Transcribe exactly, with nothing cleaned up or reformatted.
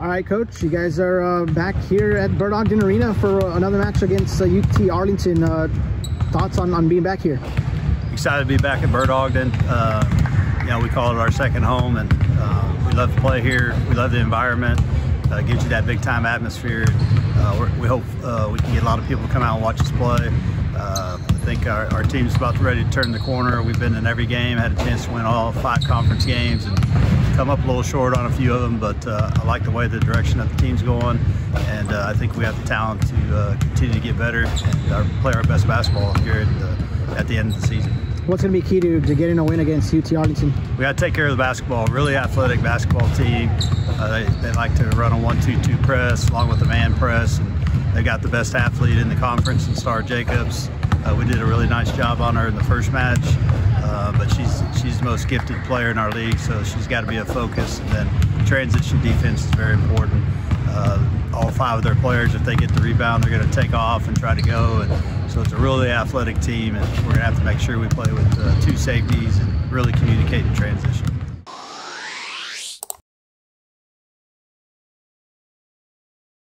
All right, Coach, you guys are uh, back here at Bert Ogden Arena for another match against uh, U T Arlington. Uh, thoughts on, on being back here? Excited to be back at Bert Ogden. Uh, you know, we call it our second home, and uh, we love to play here. We love the environment. Uh, gives you that big-time atmosphere. Uh, we're, we hope uh, we can get a lot of people to come out and watch us play. Uh, I think our, our team's about ready to turn the corner. We've been in every game, had a chance to win all five conference games, and come up a little short on a few of them, but uh, I like the way the direction that the team's going, and uh, I think we have the talent to uh, continue to get better and our, play our best basketball here at the, at the end of the season. What's going to be key to, to getting a win against U T Arlington? We got to take care of the basketball. Really athletic basketball team. Uh, they, they like to run a one two two press along with the man press, and they got the best athlete in the conference in Star Jacobs. Uh, we did a really nice job on her in the first match, uh, but she's she's the most gifted player in our league, so she's got to be a focus. And then transition defense is very important. Uh, all five of their players, if they get the rebound, they're going to take off and try to go. And so it's a really athletic team, and we're going to have to make sure we play with uh, two safeties and really communicate in transition.